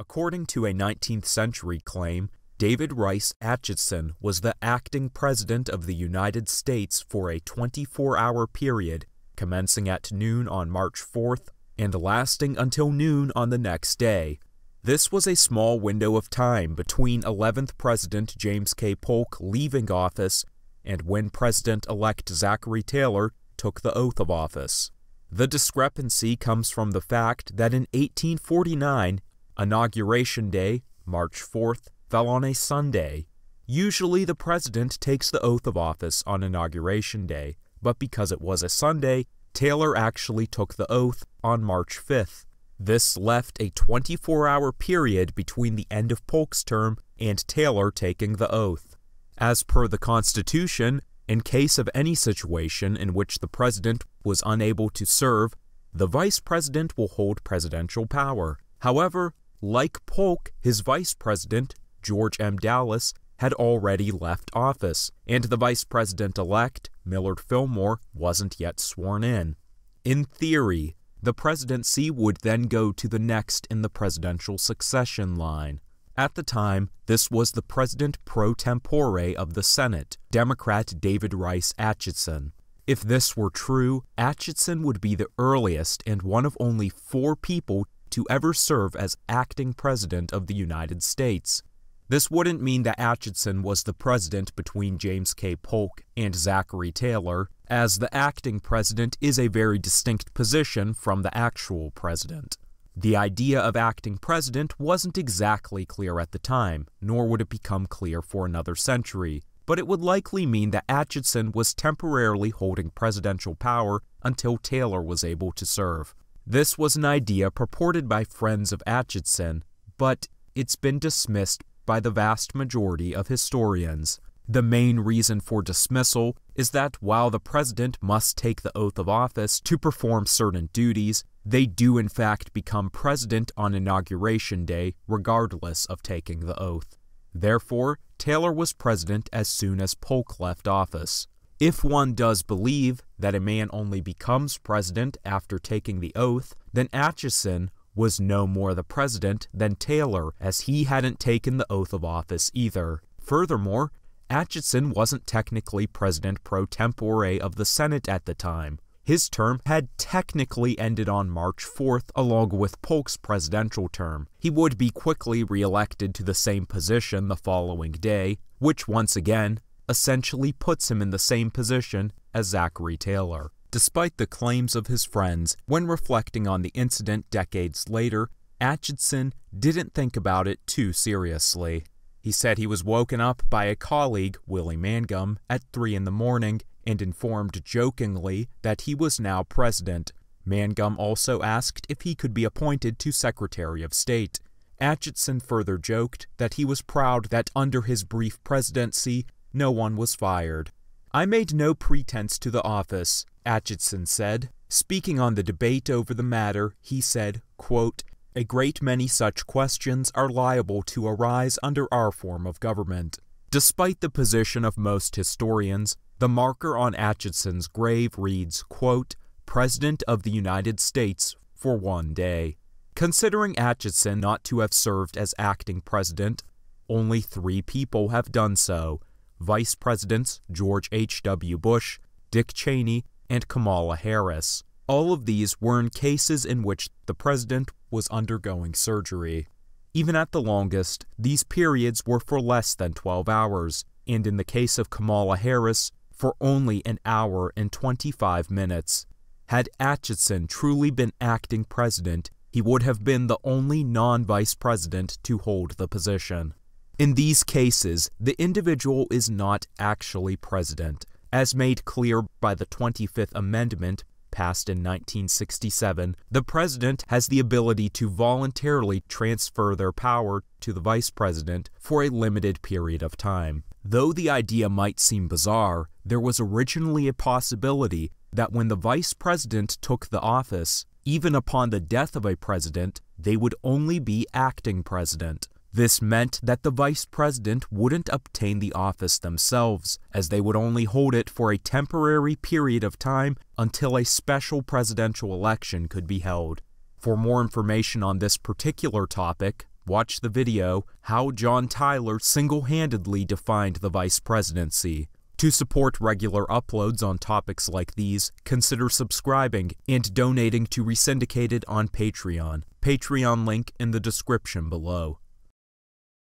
According to a 19th century claim, David Rice Atchison was the acting President of the United States for a 24-hour period commencing at noon on March 4th and lasting until noon on the next day. This was a small window of time between 11th President James K. Polk leaving office and when President-elect Zachary Taylor took the oath of office. The discrepancy comes from the fact that in 1849, Inauguration Day, March 4th, fell on a Sunday. Usually the President takes the oath of office on Inauguration Day, but because it was a Sunday, Taylor actually took the oath on March 5th. This left a 24-hour period between the end of Polk's term and Taylor taking the oath. As per the Constitution, in case of any situation in which the President was unable to serve, the Vice President will hold presidential power. However, like Polk, his Vice President, George M. Dallas, had already left office, and the Vice President-elect, Millard Fillmore, wasn't yet sworn in. In theory, the presidency would then go to the next in the presidential succession line. At the time, this was the president pro tempore of the Senate, Democrat David Rice Atchison. If this were true, Atchison would be the earliest and one of only 4 people to ever serve as acting president of the United States. This wouldn't mean that Atchison was the president between James K. Polk and Zachary Taylor, as the acting president is a very distinct position from the actual president. The idea of acting president wasn't exactly clear at the time, nor would it become clear for another century, but it would likely mean that Atchison was temporarily holding presidential power until Taylor was able to serve. This was an idea purported by friends of Atchison, but it's been dismissed by the vast majority of historians. The main reason for dismissal is that while the president must take the oath of office to perform certain duties, they do in fact become president on Inauguration Day regardless of taking the oath. Therefore, Taylor was president as soon as Polk left office. If one does believe that a man only becomes president after taking the oath, then Atchison was no more the president than Taylor, as he hadn't taken the oath of office either. Furthermore, Atchison wasn't technically president pro tempore of the Senate at the time. His term had technically ended on March 4th along with Polk's presidential term. He would be quickly re-elected to the same position the following day, which once again essentially puts him in the same position as Zachary Taylor. Despite the claims of his friends, when reflecting on the incident decades later, Atchison didn't think about it too seriously. He said he was woken up by a colleague, Willie Mangum, at 3 in the morning and informed jokingly that he was now president. Mangum also asked if he could be appointed to Secretary of State. Atchison further joked that he was proud that under his brief presidency, no one was fired. "I made no pretense to the office," Atchison said. Speaking on the debate over the matter, he said, quote, "A great many such questions are liable to arise under our form of government." Despite the position of most historians, the marker on Atchison's grave reads, quote, "President of the United States for 1 day." Considering Atchison not to have served as acting president, only 3 people have done so: Vice Presidents George H.W. Bush, Dick Cheney, and Kamala Harris. All of these were in cases in which the president was undergoing surgery. Even at the longest, these periods were for less than 12 hours, and in the case of Kamala Harris, for only 1 hour and 25 minutes. Had Atchison truly been acting president, he would have been the only non-vice president to hold the position. In these cases, the individual is not actually president, as made clear by the 25th Amendment passed in 1967, the president has the ability to voluntarily transfer their power to the vice president for a limited period of time. Though the idea might seem bizarre, there was originally a possibility that when the vice president took the office, even upon the death of a president, they would only be acting president. This meant that the vice president wouldn't obtain the office themselves, as they would only hold it for a temporary period of time until a special presidential election could be held. For more information on this particular topic, Watch the video, How John Tyler Single-Handedly Defined the Vice Presidency. To support regular uploads on topics like these, consider subscribing and donating to Resyndicated on Patreon. Patreon link in the description below.